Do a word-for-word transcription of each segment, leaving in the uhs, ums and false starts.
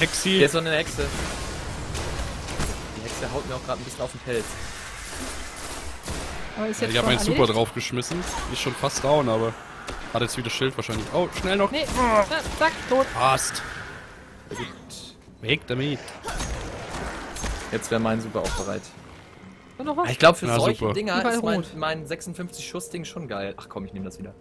Hexi. Hier ist so eine Hexe. Die Hexe haut mir auch gerade ein bisschen auf den Pelz. Aber ist ja, ich habe meinen Super draufgeschmissen. Ist schon fast down, aber hat jetzt wieder Schild wahrscheinlich. Oh, schnell noch. Nee, oh. Zack, tot. Passt. Weg damit. Jetzt wäre mein Super auch bereit. Und noch was? Ich glaube, für Na, solche super. Dinger ist mein, mein sechsundfünfzig Schuss Ding schon geil. Ach komm, ich nehme das wieder.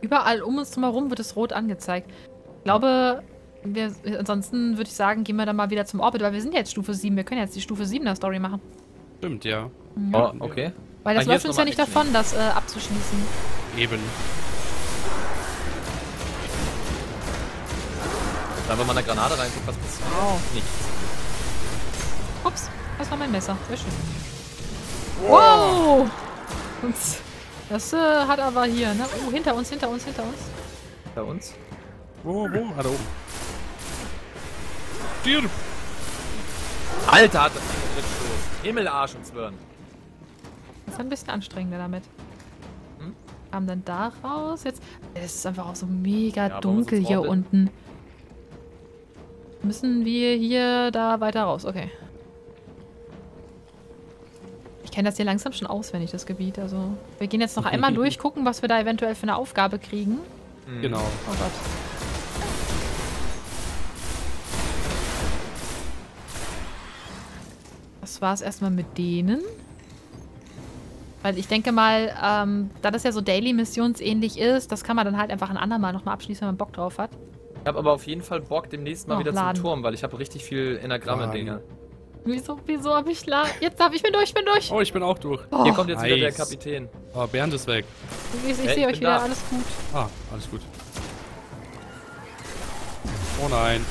Überall um uns drumherum wird es rot angezeigt. Ich glaube, wir, ansonsten würde ich sagen, gehen wir dann mal wieder zum Orbit, weil wir sind ja jetzt Stufe sieben. Wir können jetzt die Stufe siebener Story machen. Stimmt, ja. Mhm. Oh, okay. Weil das ah, läuft uns ja nicht davon, nehmen. das äh, abzuschließen. Eben. Dann, wenn man eine Granate reinguckt, was passiert? Oh. Nichts. Ups, das war mein Messer. Sehr schön. Wow! wow. Das äh, hat aber hier, ne? Oh, hinter uns, hinter uns, hinter uns. Hinter uns? Wo, wo? Hat er oben. Stirb! Alter, hat das Ding einen Blitzstoß. Himmel, Arsch und Zwirn. Das ist ein bisschen anstrengender damit. Hm? Kam dann da raus. Jetzt. Es ist einfach auch so mega ja, dunkel hier unten. Müssen wir hier da weiter raus? Okay. Ich kenne das hier langsam schon auswendig, das Gebiet. Also, wir gehen jetzt noch einmal durch, gucken, was wir da eventuell für eine Aufgabe kriegen. Genau. Oh Gott. Das war's erstmal mit denen. Weil ich denke mal, ähm, da das ja so Daily-Missions-ähnlich ist, das kann man dann halt einfach ein andermal nochmal abschließen, wenn man Bock drauf hat. Ich habe aber auf jeden Fall Bock demnächst mal Noch wieder laden. zum Turm, weil ich habe richtig viel Enagramme-Dinger. Wieso, wieso habe ich laden? Jetzt darf ich, ich bin durch, ich bin durch. Oh, ich bin auch durch. Oh. Hier kommt jetzt nice. wieder der Kapitän. Oh, Bernd ist weg. Ich, ich, ich hey, sehe euch wieder, da. alles gut. Ah, alles gut. Oh nein.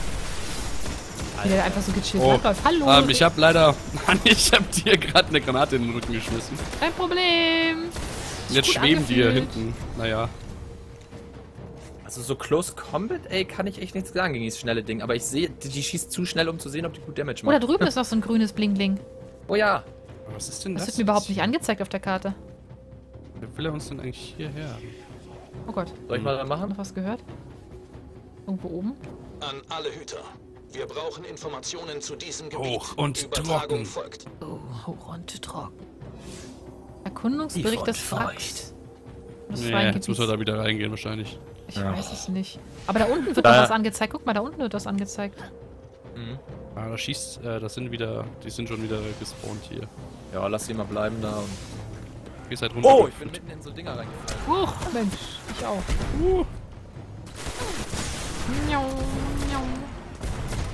Alter. Der einfach so gechillt oh. läuft. Hallo. Ähm, ich habe leider, Mann, ich habe dir gerade eine Granate in den Rücken geschmissen. Kein Problem. Ist jetzt schweben angefühlt. die hier hinten. Naja. Also so Close Combat, ey, kann ich echt nichts sagen gegen dieses schnelle Ding. Aber ich sehe, die, die schießt zu schnell, um zu sehen, ob die gut Damage macht. Oh, da drüben ist noch so ein grünes Bling-Bling. Oh ja. Was ist denn das? Das wird mir überhaupt nicht angezeigt auf der Karte. Wer will er uns denn eigentlich hierher? Oh Gott. Soll ich hm. mal da machen? Noch was gehört? Irgendwo oben? An alle Hüter. Wir brauchen Informationen zu diesem Gebiet. Hoch und Übertragung trocken. Folgt. Oh, hoch und trocken. Erkundungsbericht des Wracks. Nee, jetzt muss er da wieder reingehen wahrscheinlich. Ich ja. weiß es nicht. Aber da unten wird da noch was angezeigt. Guck mal, da unten wird was angezeigt. Mhm. Ah, da schießt, äh, das sind wieder, die sind schon wieder gespawnt hier. Ja, lass die mal bleiben da. Und gehst halt runter. Oh, ich bin mitten in so Dinger reingefallen. Huch, Mensch, ich auch. Uh. Miau, miau.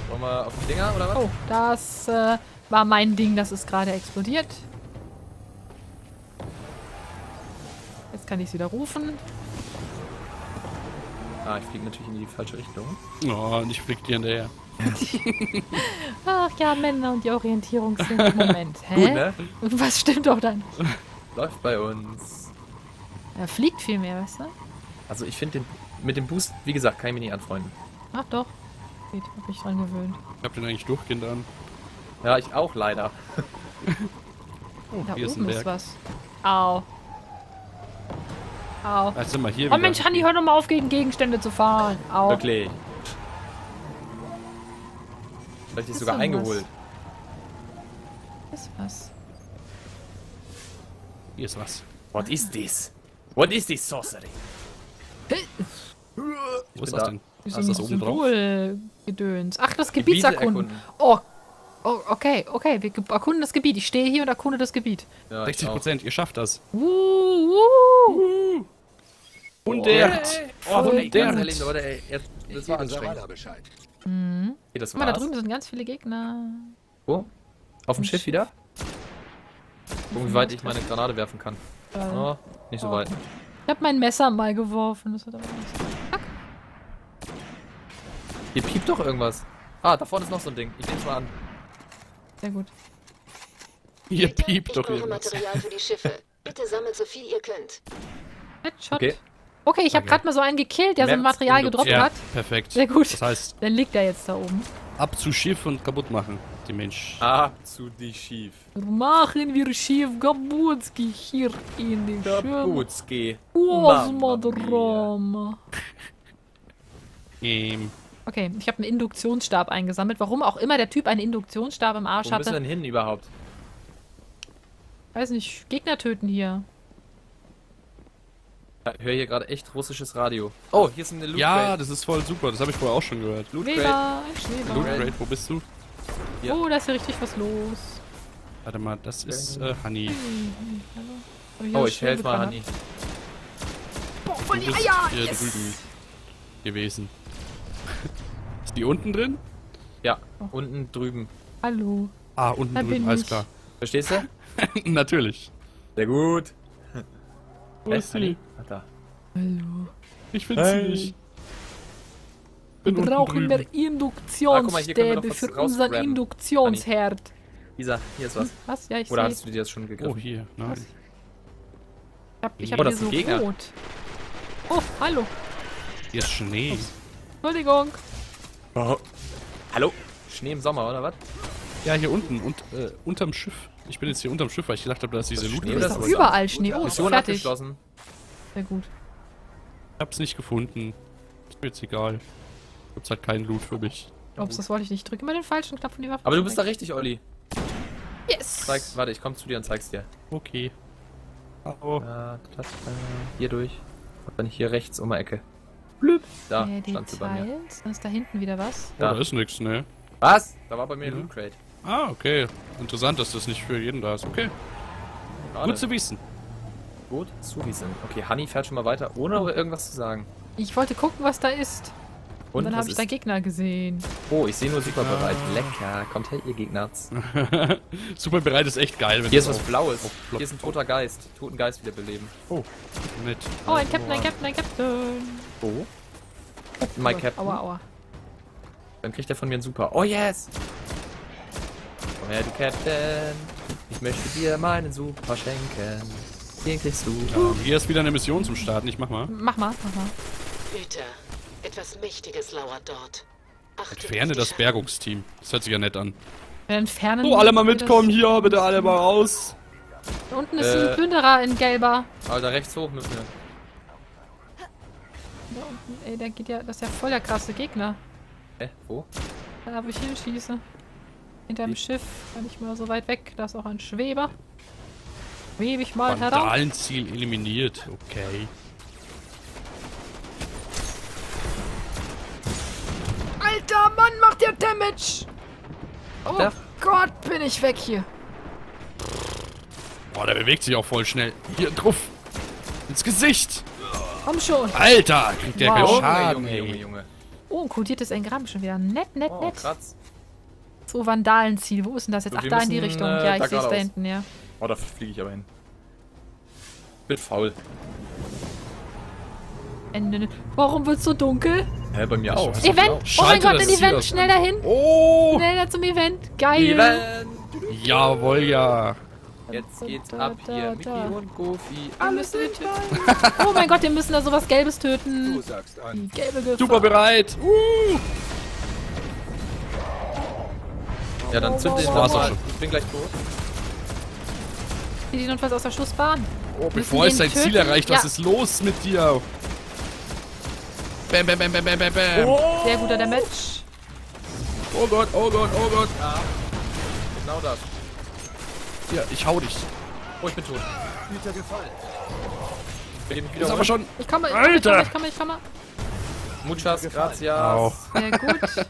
Wollen wir auf die Dinger, oder was? Oh, das äh, war mein Ding, das ist gerade explodiert. Jetzt kann ich es wieder rufen. Ah, ich fliege natürlich in die falsche Richtung. Oh, und ich fliege dir hinterher. Ach ja, Männer und die Orientierung sind im Moment. Hä? Gut, ne? Was stimmt doch dann? Läuft bei uns. Er fliegt viel mehr, weißt du? Also ich finde den mit dem Boost, wie gesagt, kann ich mich nicht anfreunden. Ach doch. Ich hab mich dran gewöhnt. Ich hab den eigentlich durchgehend an. Ja, ich auch leider. Oh, da hier oben ist, ist was. Au. Au. Also mal hier oh wieder. Mensch, Hanni, hör doch mal auf, gegen Gegenstände zu fahren. Au. Wirklich. Vielleicht ist sogar eingeholt. Was? Ist was? Hier ist was. What is this? What is this sorcery? Wo ist das denn? Ist das oben drauf? Gedöns. Ach, das Gebietserkunden. Oh. Oh, okay, okay, wir erkunden das Gebiet. Ich stehe hier und erkunde das Gebiet. Ja, sechzig Prozent, ihr schafft das. Uh, uh. Uh. Und der. Oh, der. Das war anstrengend. Mhm. Okay, das war's. Guck mal, da drüben sind ganz viele Gegner. Wo? Auf dem Schiff wieder? Gucken, wie weit ich meine Granate werfen kann. Oh, nicht so weit. Ich hab mein Messer mal geworfen. Das hat aber nichts gemacht. Hier piept doch irgendwas. Ah, da vorne ist noch so ein Ding. Ich nehm's mal an. Sehr gut. Ihr Bitte piept doch hier. Material für die Schiffe. Bitte sammelt so viel ihr könnt. Headshot. Okay, okay ich habe okay. gerade mal so einen gekillt, der Maps so ein Material gedroppt ja, hat. Perfekt. Sehr gut. Das heißt, dann liegt er jetzt da oben. Ab zu Schiff und kaputt machen, die Mensch. Ab zu die Schiff. Machen wir Schiff Gabutski hier in den Schiff. Gabutski. Osmodrom. Game. Okay, ich habe einen Induktionsstab eingesammelt. Warum auch immer der Typ einen Induktionsstab im Arsch hatte. Wo bist du denn hin überhaupt? Weiß nicht, Gegner töten hier. Ich höre hier gerade echt russisches Radio. Oh, hier ist eine Loot Crate. Ja, das ist voll super. Das habe ich vorher auch schon gehört. Loot Crate. Loot Crate, wo bist du? Hier. Oh, da ist ja richtig was los. Warte mal, das ist äh, Honey. Oh, ich helfe mal, Honey. Boah, voll die Eier! Hier yes. drüben gewesen. Ist die unten drin? Ja, oh. unten drüben. Hallo. Ah, unten da drüben, alles klar. Verstehst du? Natürlich. Sehr gut. Wo ist Honey? Ach, da. Hallo. Ich find's hey. nicht. Wir brauchen mehr Induktionsstäbe ah, für unseren Induktionsherd. Honey. Isa, hier ist was. Was? Ja, ich Oder seh. hast du dir das schon gegriffen? Oh, hier. Nein. Ich hab, ich oh, hab das hier so Gegner. rot. Oh, hallo. Hier ist Schnee. Ups. Entschuldigung. Oh. Hallo? Schnee im Sommer, oder was? Ja, hier unten. Und, äh, unterm Schiff. Ich bin jetzt hier unterm Schiff, weil ich gedacht habe, da ist diese Loot. Das ist überall Schnee. Oh, ist fertig. Sehr gut. Ich hab's nicht gefunden. Ist mir jetzt egal. Gibt's halt keinen Loot für mich. Ups, das wollte ich nicht. Ich drücke immer den falschen Knopf von die Waffe. Aber du bist da richtig, Olli. Yes! Zeig, warte, ich komm zu dir und zeig's dir. Okay. Oh. Ja, das, äh, hier durch. Und dann hier rechts um die Ecke. Blüpp. Da äh, stand sie bei mir. Dann ist da hinten wieder was. Da, oh, da ist nichts, ne? Was? Da war bei mir mhm. ein Loot Crate. Ah, okay. Interessant, dass das nicht für jeden da ist. Okay. Gerade. Gut zu wissen. Gut zu wissen. Okay, Honey fährt schon mal weiter, ohne oh. irgendwas zu sagen. Ich wollte gucken, was da ist. Und, Und dann habe ich da Gegner gesehen. Oh, ich sehe nur super ah. bereit. Lecker. Kommt her, ihr Gegner. Super bereit ist echt geil. Wenn Hier ist was Blaues. Hier ist ein toter Geist. Toten Geist wiederbeleben. Oh, nett. Oh, ein Captain, ein Captain, ein Captain. Oh. Captain, my Captain. Aua, aua. Dann kriegt er von mir ein Super. Oh, yes. Komm her, du Captain. Ich möchte dir meinen Super schenken. Den kriegst du. Ja, hier ist wieder eine Mission zum Starten. Ich mach mal. Mach mal, mach mal. Bitte. Etwas Mächtiges lauert dort. Entferne das Bergungsteam. Das hört sich ja nett an. Entfernen so, alle mal mitkommen hier. Bitte alle mal raus. Da unten ist äh, ein Plünderer in gelber. Aber da rechts hoch müssen wir. Da unten, ey, da geht ja, das ist ja voll der krasse Gegner. Hä, äh, wo? Da, wo ich hinschieße. Hinterm Wie? Schiff. Gar nicht mal so weit weg. Da ist auch ein Schweber. Webe ich mal heraus. Vandalenziel eliminiert. Okay. Alter Mann, macht der Damage! Oh ja. Gott, bin ich weg hier! Boah, der bewegt sich auch voll schnell. Hier drauf! Ins Gesicht! Komm schon! Alter, kriegt der wow. Schaden, Junge, Junge, Junge, Junge. Oh, ein kodiertes Engramm schon wieder. Nett, nett, oh, nett. Kratz. So, Vandalenziel. Wo ist denn das jetzt? So, ach, da müssen, in die Richtung. Äh, ja, ich sehe es da hinten, ja. Oh, da fliege ich aber hin. Bin faul. Warum wird's so dunkel? Hä, bei mir auch. Event! Oh mein Gott, ein Event! Schnell dahin! Oh! Schneller zum Event! Geil! Event! Jawohl, ja! Jetzt geht's ab hier. Mickey und Goofy. Alles mit! Oh mein Gott, wir müssen da sowas Gelbes töten! Du sagst an! Gelbe Gefahr. Super bereit! Uh! Ja, dann zünd den Wasser. Ich bin gleich tot. Die sind notfalls aus der Schussbahn. Oh, bevor es sein Ziel erreicht, was ist los mit dir? Bam, bam, bam, bam, bam, bam. Oh. Sehr guter Damage. Oh Gott, oh Gott, oh Gott. Ah, genau das. Ja, ich hau dich. Oh, ich bin tot. Ist der gefallen. Ich bin wieder aber schon. Ich komme, ich komme, Alter. ich komme, ich komme. Muchas gracias. Oh. Sehr gut.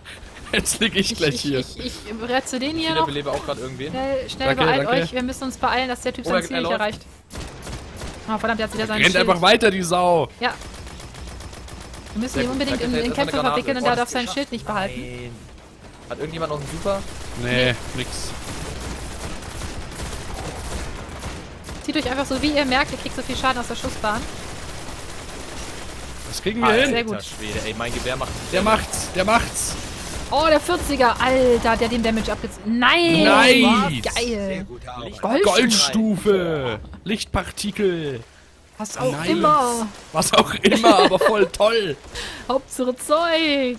Jetzt lieg ich gleich ich, hier. Ich, ich, ich retze den hier noch. Ich belebe auch gerade irgendwen. Schnell, schnell danke, beeilt danke. euch. Wir müssen uns beeilen, dass der Typ oh, sein Ziel nicht erreicht. Oh, verdammt, der hat wieder seinen Rennt Schild. Einfach weiter, die Sau. Ja. Wir müssen ihn unbedingt in den Kämpfer verwickeln und er darf sein Schild nicht behalten. Nein. Hat irgendjemand noch einen Super? Nee, nee, nix. Zieht euch einfach so, wie ihr merkt, ihr kriegt so viel Schaden aus der Schussbahn. Das kriegen wir Alter, hin. Sehr gut. Schwede, ey, mein Gewehr macht. Der macht's, der macht's. Oh, der vierziger, Alter, der den Damage abgezogen. Nein! Nein! Nice. Geil! Goldstufe. Goldstufe! Lichtpartikel! Was auch Nein. immer! Was auch immer, aber voll toll! Hauptsache Zeug!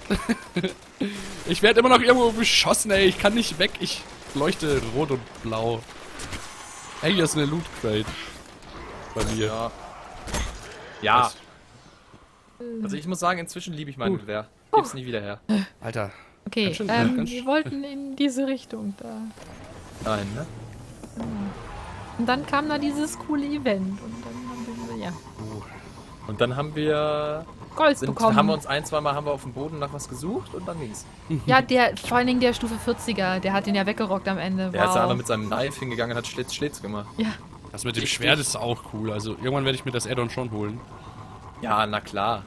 Ich werde immer noch irgendwo beschossen, ey. Ich kann nicht weg. Ich leuchte rot und blau. Ey, hier ist eine Loot Crate. Bei mir. Ja. Ja. Also ich muss sagen, inzwischen liebe ich mein uh. Gewehr. Gib's oh. nie wieder her. Alter. Okay, ganz schön, ähm, ganz wir wollten in diese Richtung da. Nein, ne? Und dann kam da dieses coole Event. Und dann haben wir, ja. Uh. Und dann haben wir... Gold sind, bekommen. Haben wir uns ein, zwei Mal haben wir auf dem Boden nach was gesucht und dann ging's. Ja, der, vor allen Dingen der Stufe vierziger, der hat den ja weggerockt am Ende. Der wow. ist ja alle mit seinem Knife hingegangen und hat Schlitz, Schlitz gemacht. Ja. Das mit dem Richtig. Schwert ist auch cool. Also irgendwann werde ich mir das Add-on schon holen. Ja, na klar.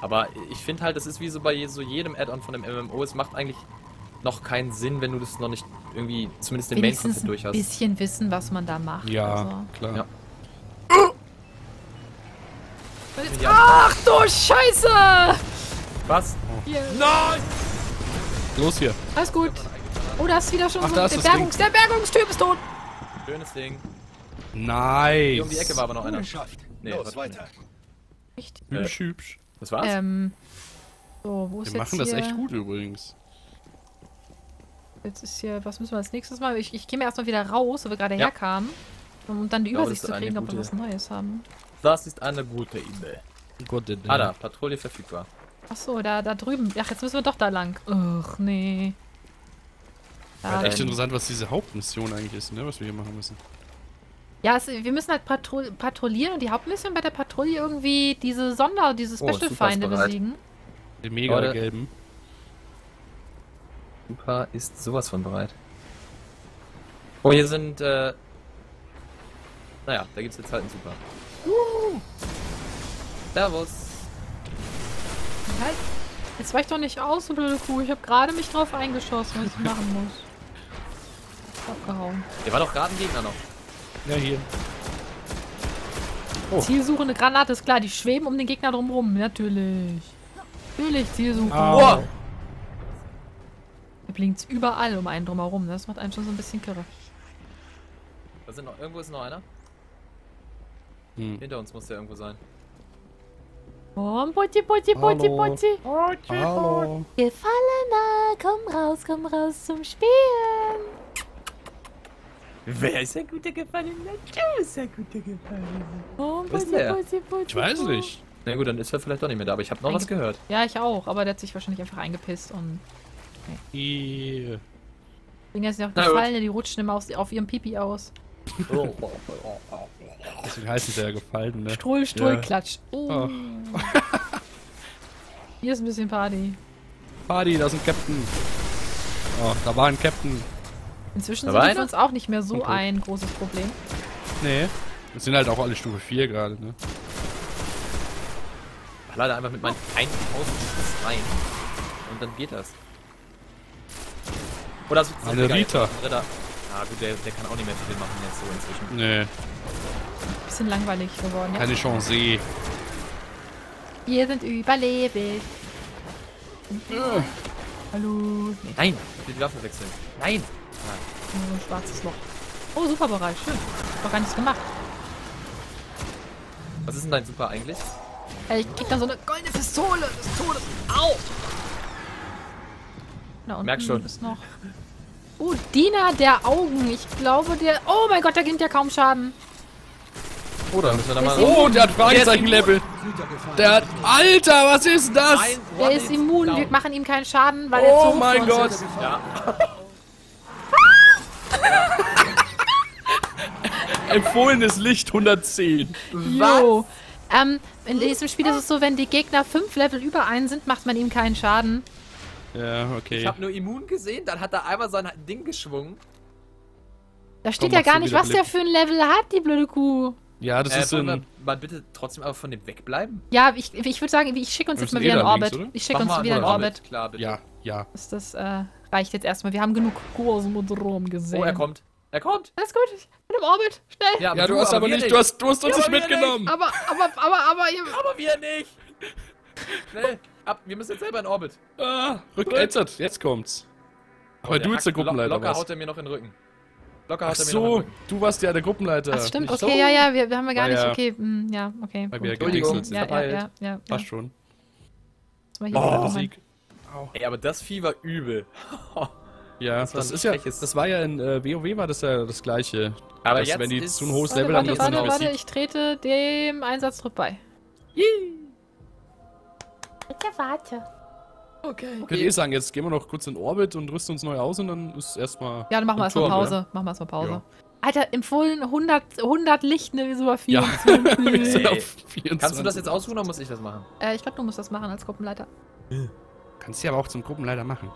Aber ich finde halt, das ist wie so bei so jedem Add-on von dem M M O. Es macht eigentlich noch keinen Sinn, wenn du das noch nicht irgendwie, zumindest den Main-Content durch hast. Ein bisschen wissen, was man da macht. Ja, also. klar. Ja. Ach du Scheiße! Was? Hier. Nein! Los hier. Alles gut. Oh, da ist wieder schon Ach, so ein Bergungs Der Bergungstyp ist tot. Schönes Ding. Nice. Hier um die Ecke war aber noch einer. Nee, Los, weiter. Echt? Hübsch, hübsch. Das war's? Ähm. So, wo ist wir jetzt Wir machen das echt gut übrigens. Jetzt ist hier... Was müssen wir als nächstes mal? Ich, ich gehe mir erstmal wieder raus, wo wir gerade ja. herkamen. Um dann die Übersicht glaube, zu kriegen, ob wir was Neues haben. Das ist eine gute Idee. Gute Idee. Ah, da, Patrouille verfügbar. Achso, da, da drüben. Ach, jetzt müssen wir doch da lang. Ach, nee. Da echt interessant, was diese Hauptmission eigentlich ist, ne? Was wir hier machen müssen. Ja, es, wir müssen halt patro patrouillieren und die Hauptmission bei der Patrouille irgendwie diese Sonder-, diese Special-Feinde oh, besiegen. Die mega-gelben. Super ist sowas von bereit. Oh, hier sind, äh... Naja, da gibt's jetzt halt einen Super. Uh. Servus. Halt. Jetzt weich doch nicht aus, du blöde Kuh. Ich habe gerade mich drauf eingeschossen, was ich machen muss. Abgehauen. Der war doch gerade ein Gegner noch. Ja, hier. Oh. Zielsuchende Granate ist klar. Die schweben um den Gegner drumherum. Natürlich. Natürlich, Zielsuche. Oh. Oh. Da blinkt's überall um einen drumherum. Das macht einem schon so ein bisschen kirre. Da sind noch, irgendwo ist noch einer. Hm. Hinter uns muss der irgendwo sein. Oh, Putti, Putti, Putti, Putti. Gefallener, komm raus, komm raus zum Spielen. Wer ist der gute Gefallener? Du bist der gute Gefallener. Oh, Putti, Putti, Putti. Ich weiß nicht. Na gut, dann ist er vielleicht doch nicht mehr da, aber ich habe noch Einge was gehört. Ja, ich auch, aber der hat sich wahrscheinlich einfach eingepisst und... Okay. Deswegen sind ja auch Gefallene, die rutschen immer auf, auf ihrem Pipi aus. Oh, oh, oh, oh. Deswegen heißt es ja gefallen, ne? Strull, Strull, ja. Klatsch. Oh. Oh. Hier ist ein bisschen Party. Party, da ist ein Captain. Oh, da war ein Captain. Inzwischen sind für uns auch nicht mehr so okay. ein großes Problem. Nee. Das sind halt auch alle Stufe vier gerade, ne? Ich lade einfach mit meinen tausend Schuss rein. Und dann geht das. Oder so eine Rita. Ritter. Ah, gut, der, der kann auch nicht mehr viel machen jetzt so inzwischen. Nee. Bisschen langweilig geworden, ja? Keine Chance. Wir sind überlebig. Ja. Hallo. Nee. Nein, ich will die Waffe wechseln. Nein. Nein. So ein schwarzes Loch. Oh, Superbereich, schön. Hab doch gar nichts gemacht. Was ist denn dein Super eigentlich? Ich krieg da so eine goldene Pistole. Pistole. Au. Da unten Merk schon. Ist noch... Oh, Diener der Augen. Ich glaube, der... Oh mein Gott, da gibt ja kaum Schaden. Oh, da müssen wir da mal... Oh, der hat Fragezeichen-Level. Der hat... Alter, was ist das? Der ist immun. Wir machen ihm keinen Schaden, weil er zu hoch ist. Oh mein Gott. Ja. Empfohlenes Licht hundertzehn. Was? Ähm, in diesem Spiel ist es so, wenn die Gegner fünf Level über einen sind, macht man ihm keinen Schaden. Ja, okay. Ich hab nur immun gesehen, dann hat er einmal sein Ding geschwungen. Da steht Komm, ja gar nicht, was Blick. der für ein Level hat, die blöde Kuh. Ja, das äh, ist so ein... Man bitte trotzdem aber von dem wegbleiben? Ja, ich, ich würde sagen, ich schicke uns jetzt mal wieder in Orbit. Links, ich schicke uns mal wieder in Orbit. Orbit. Klar, bitte. Ja, ja. Ist das äh, reicht jetzt erstmal. Wir haben genug Kosmodrom gesehen. Oh, er kommt. Er kommt. Alles gut. Ich bin im Orbit. Schnell. Ja, ja du, du hast aber nicht. nicht. Du hast, du hast uns ja, nicht mitgenommen. Nicht. Aber, aber, aber, aber... Aber wir nicht. Schnell. Ab, wir müssen jetzt selber in Orbit. Ah, rück, jetzt, jetzt kommt's. Aber oh, du bist der Gruppenleiter. Locker was? haut er mir noch in den Rücken. Locker haut er mir so, noch in den Rücken. Du warst ja der Gruppenleiter. Ach, stimmt, okay, so. ja, ja, wir, wir haben ja gar ah, nicht, ja. okay, mm, ja, okay. Entschuldigung, ja, ja, ja, ja. Passt schon. Oh, Sieg. Ey, aber das Vieh war übel. Ja, das, das ist ja, das war ja in äh, WoW war das ja das Gleiche. Aber dass, jetzt wenn die ist zu ein hohes warte, Level haben, warte, warte, warte, ich trete dem Einsatztrupp bei. Yee. Okay, warte. Okay. Könnt ihr sagen, jetzt gehen wir noch kurz in Orbit und rüsten uns neu aus und dann ist erstmal. Ja, dann machen wir erstmal Pause. Oder? Machen wir erstmal Pause. Ja. Alter, empfohlen hundert, hundert Licht, ne? Wir sind auf vierundzwanzig. Ja. Wir sind auf vierundzwanzig. Kannst du das jetzt ausruhen oder muss ich das machen? Äh, ich glaube, du musst das machen als Gruppenleiter. Ja. Kannst du ja aber auch zum Gruppenleiter machen.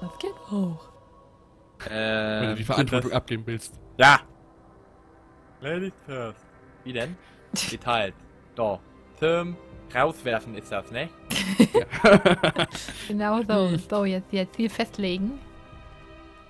Das geht auch. Äh, Wenn du die Verantwortung abgeben willst. Ja! Ladies first. Wie denn? Geteilt. Da. Tim. Rauswerfen ist das, ne? Ja. Genau so. So, jetzt, jetzt Ziel festlegen.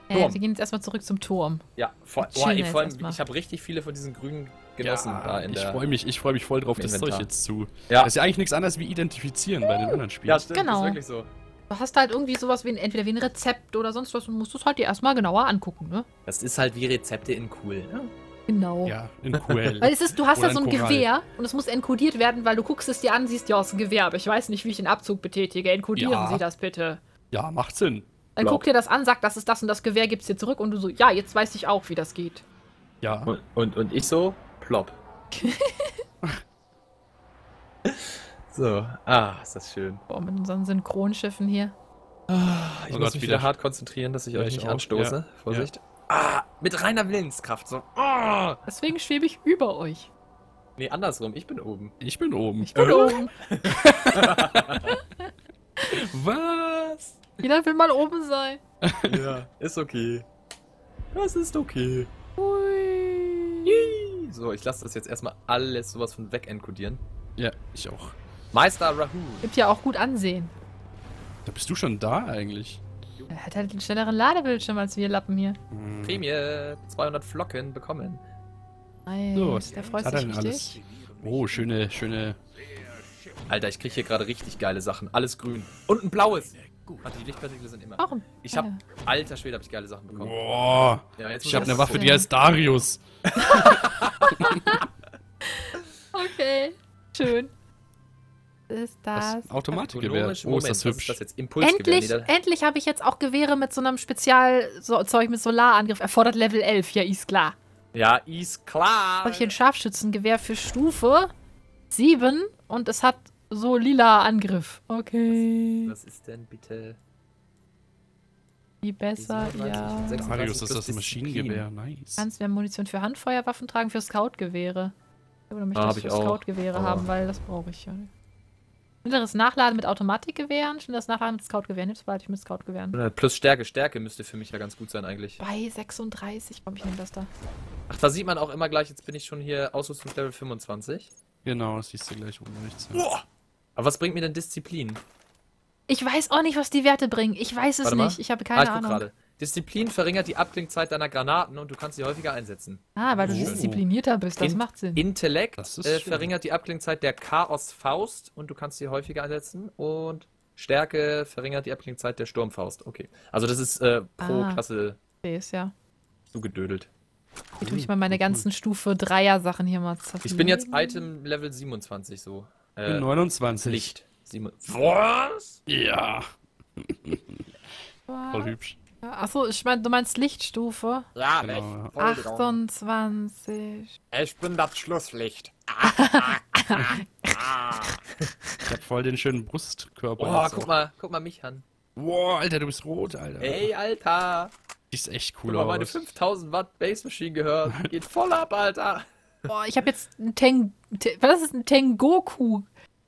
Äh, wir gehen jetzt erstmal zurück zum Turm. Ja, vor, oh, ey, vor allem, ich habe richtig viele von diesen grünen Genossen ja, da in ich der... Freu mich, ich freue mich voll drauf, das Zeug jetzt zu... Ja. Das ist ja eigentlich nichts anderes wie identifizieren bei den anderen Spielen. Ja, stimmt, genau. Das ist wirklich so. Du hast halt irgendwie sowas wie ein, entweder wie ein Rezept oder sonst was und musst es halt dir erstmal genauer angucken, ne? Das ist halt wie Rezepte in cool, ne? Genau. Ja, in Q L. Weil es ist, du hast oder da so ein Choral. Gewehr und es muss encodiert werden, weil du guckst es dir an, siehst, ja, es ist ein Gewehr, aber ich weiß nicht, wie ich den Abzug betätige. Encodieren ja. Sie das bitte. Ja, macht Sinn. Dann guck dir das an, sagt, das ist das und das Gewehr, gibst dir zurück und du so, ja, jetzt weiß ich auch, wie das geht. Ja. Und, und, und ich so, plopp. So, ah, ist das schön. Boah, mit unseren Synchronschiffen hier. Ah, ich oh muss Gott, mich wieder hart konzentrieren, dass ich euch nicht anstoße. Ja. Vorsicht. Ja. Ah, mit reiner Willenskraft. So. Oh. Deswegen schwebe ich über euch. Nee, andersrum. Ich bin oben. Ich bin oben. Ich bin äh. oben. Was? Jeder will mal oben sein. Ja, ist okay. Das ist okay. Ui. So, ich lasse das jetzt erstmal alles sowas von weg enkodieren. Ja, ich auch. Meister Rahu. Gibt ja auch gut Ansehen. Da bist du schon da eigentlich. Er hat halt einen schnelleren Ladebildschirm als wir Lappen hier. Mhm. Prämie, zweihundert Flocken bekommen. Nein, so, der freut sich richtig. Alles. Oh, schöne, schöne... Alter, ich kriege hier gerade richtig geile Sachen. Alles grün. Und ein blaues. Warte, die Lichtpartikel sind immer. Auch ein, ich hab, ja. Alter Schwede, hab ich geile Sachen bekommen. Boah, ja, jetzt ich hab eine Waffe, die heißt Darius. Okay, schön. Ist das? Automatikgewehr. Oh, ist das hübsch. Das jetzt endlich endlich habe ich jetzt auch Gewehre mit so einem Spezialzeug mit Solarangriff. Erfordert Level elf. Ja, ist klar. Ja, ist klar. Habe ich hier ein Scharfschützengewehr für Stufe sieben und es hat so lila Angriff. Okay. Was, was ist denn bitte? Wie besser, ja. Marius, ist das ein Maschinengewehr. Nice. Kannst du Munition für Handfeuerwaffen tragen, für Scoutgewehre? Oder möchtest du für Scoutgewehre haben, weil das brauche ich ja. Mittleres Nachladen mit Automatikgewehren, schnelleres Nachladen mit Scoutgewehren. Jetzt behalte ich mit Scoutgewehren. Plus Stärke. Stärke müsste für mich ja ganz gut sein eigentlich. Bei sechsunddreißig komme ich in das da. Ach, da sieht man auch immer gleich, jetzt bin ich schon hier Ausrüstungslevel fünfundzwanzig. Genau, das siehst du gleich oben rechts. Boah. Aber was bringt mir denn Disziplin? Ich weiß auch nicht, was die Werte bringen. Ich weiß es nicht. Ich habe keine ah, ich Ahnung. Grade. Disziplin verringert die Abklingzeit deiner Granaten und du kannst sie häufiger einsetzen. Ah, weil du oh. disziplinierter bist, das In macht Sinn. Intellekt äh, verringert die Abklingzeit der Chaosfaust und du kannst sie häufiger einsetzen. Und Stärke verringert die Abklingzeit der Sturmfaust. Okay. Also das ist äh, pro ah. Klasse ja. zugedödelt. Hier tue ich mal meine ganzen mhm. Stufe Dreier Sachen hier mal zerfliegen. Ich bin jetzt Item Level siebenundzwanzig so. Äh, neunundzwanzig. Licht. Sieben Was? Ja. Voll hübsch. Achso, ich mein, du meinst Lichtstufe? Ja, genau. achtundzwanzig. Ich bin das Schlusslicht. Ich hab voll den schönen Brustkörper. Boah, guck mal, guck mal mich an. Boah, Alter, du bist rot, Alter. Ey, Alter. Siehst echt cool aus. Guck mal, meine fünftausend Watt Base Machine gehört. Geht voll ab, Alter. Boah, ich hab jetzt ein Teng... Was ist ein Tengoku?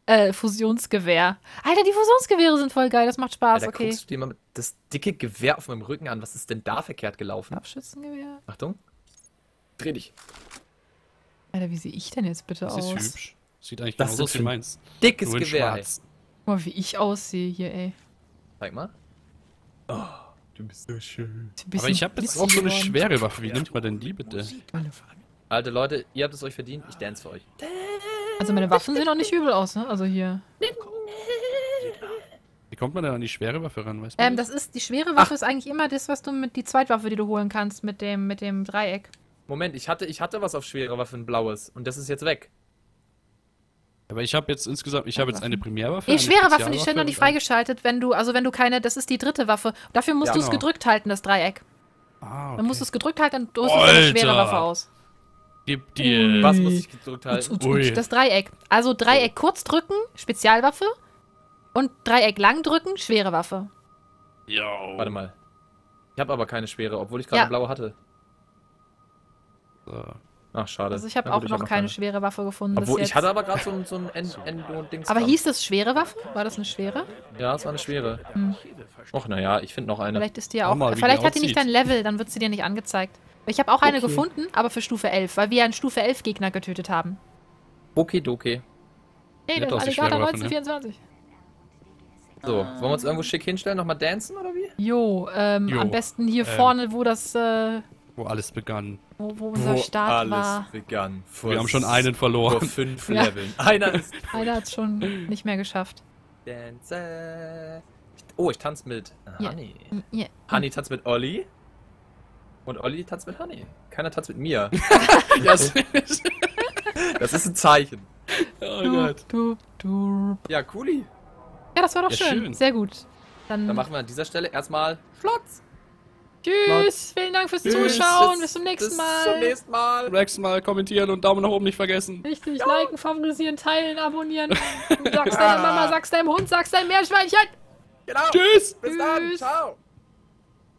Äh, Fusionsgewehr. Alter, die Fusionsgewehre sind voll geil, das macht Spaß, Alter, okay. Guckst du dir mal das dicke Gewehr auf meinem Rücken an, was ist denn da verkehrt gelaufen? Abschützengewehr. Achtung. Dreh dich. Alter, wie sehe ich denn jetzt bitte das aus? Das ist hübsch. Sieht eigentlich das genau so aus wie meins. Dickes Gewehr, ey. Guck mal, wie ich aussehe hier, ey. Zeig mal. Oh, du bist so schön. Aber ich hab jetzt auch so eine schwere Waffe, wie nimmt man denn die bitte? Alter, Leute, ihr habt es euch verdient, ich dance für euch. Also meine Waffen sehen auch nicht übel aus, ne? Also hier. Wie kommt man denn an die schwere Waffe ran, weißt du? Ähm, das ist, die schwere Waffe Ach. ist eigentlich immer das, was du mit, die Zweitwaffe, die du holen kannst, mit dem, mit dem Dreieck. Moment, ich hatte, ich hatte was auf schwere Waffe, ein blaues, und das ist jetzt weg. Aber ich habe jetzt insgesamt, ich habe jetzt eine Primärwaffe. Nee, schwere Waffen, die stehen noch nicht freigeschaltet, wenn du, also wenn du keine, das ist die dritte Waffe. Dafür musst ja, du es genau. gedrückt halten, das Dreieck. Ah, okay. Dann musst du es gedrückt halten, dann löst du eine schwere Waffe aus. Gib dir. Was muss ich gedrückt halten? Uts, uts, uts, das Dreieck. Also Dreieck kurz drücken, Spezialwaffe. Und Dreieck lang drücken, schwere Waffe. Jo. Warte mal. Ich habe aber keine schwere, obwohl ich gerade ja. blaue hatte. So. Ach, schade. Also ich habe auch noch keine, keine schwere Waffe gefunden. Obwohl, bis jetzt. Ich hatte aber gerade so, so ein Endlohn-Dings. Aber hieß das schwere Waffe? War das eine schwere? Ja, es war eine schwere. Hm. Och, naja, ich finde noch eine. Vielleicht ist die ja auch... Mal, vielleicht die hat die nicht dein Level, dann wird sie dir nicht angezeigt. Ich habe auch okay. eine gefunden, aber für Stufe elf, weil wir einen Stufe elf Gegner getötet haben. Okidoki. Nee, das ist Alligator neunzehnhundertvierundzwanzig. So, wollen wir uns irgendwo schick hinstellen, nochmal dancen oder wie? Jo, ähm, jo. am besten hier ähm. vorne, wo das... Äh, Wo alles begann. Wo, wo unser wo Start alles war. Begann. Vor Wir haben schon einen verloren. Vor fünf ja. Leveln. Einer ist Einer hat es schon nicht mehr geschafft. Dance. Oh, ich tanze mit yeah. Honey. Yeah. Honey tanzt mit Olli. Und Olli tanzt mit Honey. Keiner tanzt mit mir. das, das ist ein Zeichen. Oh Gott. Ja, cooli. Ja, das war doch ja, schön. schön. Sehr gut. Dann, Dann machen wir an dieser Stelle erstmal Schlotz. Tschüss, vielen Dank fürs Tschüss. Zuschauen, bis zum nächsten Mal. Bis zum nächsten Mal. Nächsten Mal kommentieren und Daumen nach oben nicht vergessen. Richtig, ja. liken, favorisieren, teilen, abonnieren. Sag's deiner Mama, sag's deinem Hund, sag's deinem Meerschweinchen. Genau. Tschüss. Bis Tschüss. Dann, ciao.